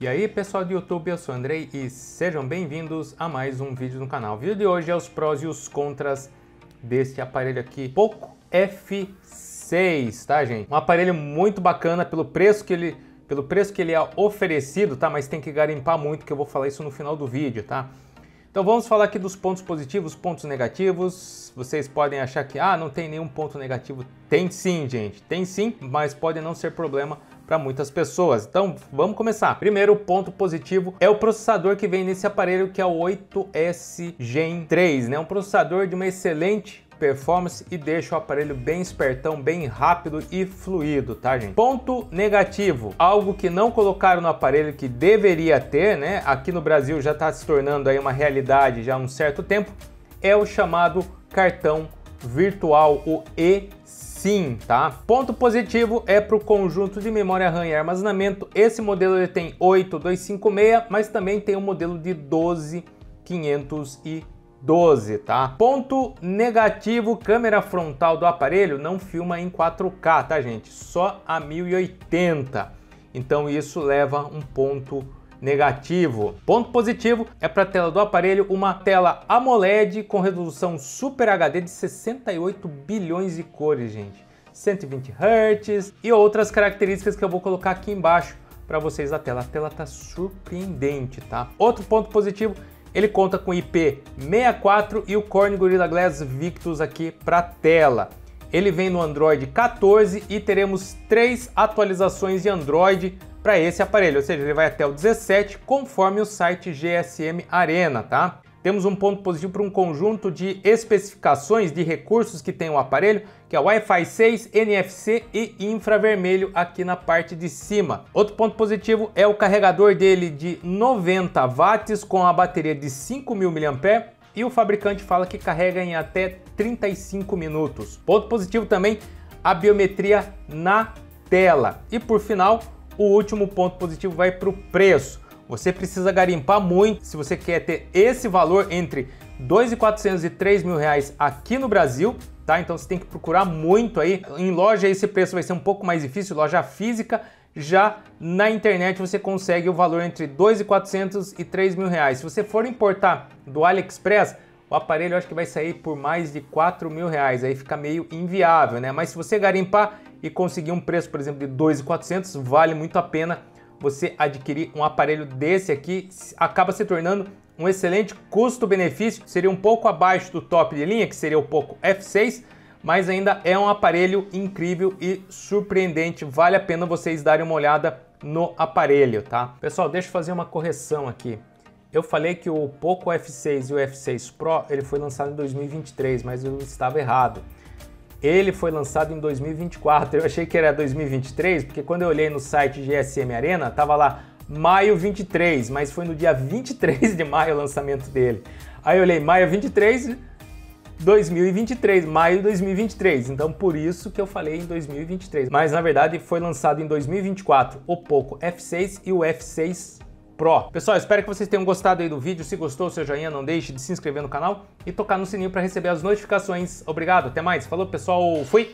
E aí pessoal do YouTube, eu sou o Andrei e sejam bem-vindos a mais um vídeo no canal. O vídeo de hoje é os prós e os contras desse aparelho aqui, Poco F6, tá gente? Um aparelho muito bacana pelo preço que ele é oferecido, tá? Mas tem que garimpar muito, que eu vou falar isso no final do vídeo, tá? Então vamos falar aqui dos pontos positivos, pontos negativos. Vocês podem achar que não tem nenhum ponto negativo. Tem sim, gente, tem sim, mas pode não ser problema para muitas pessoas. Então vamos começar. Primeiro ponto positivo é o processador que vem nesse aparelho, que é o 8S Gen 3, né? Um processador de uma excelente performance e deixa o aparelho bem espertão, bem rápido e fluido, tá gente? Ponto negativo, algo que não colocaram no aparelho que deveria ter, né? Aqui no Brasil já está se tornando aí uma realidade já há um certo tempo, é o chamado cartão virtual, o eSIM, tá? Ponto positivo é para o conjunto de memória RAM e armazenamento. Esse modelo ele tem 8256, mas também tem um modelo de 12512, tá? Ponto negativo, câmera frontal do aparelho não filma em 4K, tá gente? Só a 1080, então isso leva um ponto negativo. Ponto positivo é para a tela do aparelho, uma tela AMOLED com resolução Super HD de 68 bilhões de cores, gente, 120 Hz e outras características que eu vou colocar aqui embaixo para vocês da tela. A tela tá surpreendente, tá? Outro ponto positivo, ele conta com IP64 e o Corning Gorilla Glass Victus aqui para tela. Ele vem no Android 14 e teremos 3 atualizações de Android para esse aparelho, ou seja, ele vai até o 17, conforme o site GSM Arena, tá? Temos um ponto positivo para um conjunto de especificações de recursos que tem o aparelho, que é Wi-Fi 6, NFC e infravermelho aqui na parte de cima. Outro ponto positivo é o carregador dele de 90 watts com a bateria de 5.000 mAh e o fabricante fala que carrega em até 35 minutos. Ponto positivo também, a biometria na tela. E por final, o último ponto positivo vai para o preço. Você precisa garimpar muito se você quer ter esse valor entre R$ 2.400 e R$ 3.000 aqui no Brasil, tá? Então você tem que procurar muito aí. Em loja esse preço vai ser um pouco mais difícil, loja física. Já na internet você consegue o valor entre R$ 2.400 e R$ 3.000. Se você for importar do AliExpress, o aparelho eu acho que vai sair por mais de R$ 4.000, aí fica meio inviável, né? Mas se você garimpar e conseguir um preço, por exemplo, de R$ 2.400, vale muito a pena. Você adquirir um aparelho desse aqui acaba se tornando um excelente custo-benefício. Seria um pouco abaixo do top de linha, que seria o Poco F6, mas ainda é um aparelho incrível e surpreendente. Vale a pena vocês darem uma olhada no aparelho, tá? Pessoal, deixa eu fazer uma correção aqui. Eu falei que o Poco F6 e o F6 Pro ele foi lançado em 2023, mas eu estava errado. Ele foi lançado em 2024, eu achei que era 2023, porque quando eu olhei no site GSM Arena, tava lá maio 23, mas foi no dia 23 de maio o lançamento dele. Aí eu olhei maio 23, 2023, maio 2023, então por isso que eu falei em 2023. Mas na verdade foi lançado em 2024, o Poco F6 e o F6 Pro. Pessoal, espero que vocês tenham gostado aí do vídeo. Se gostou, seu joinha, não deixe de se inscrever no canal e tocar no sininho para receber as notificações. Obrigado, até mais. Falou, pessoal. Fui!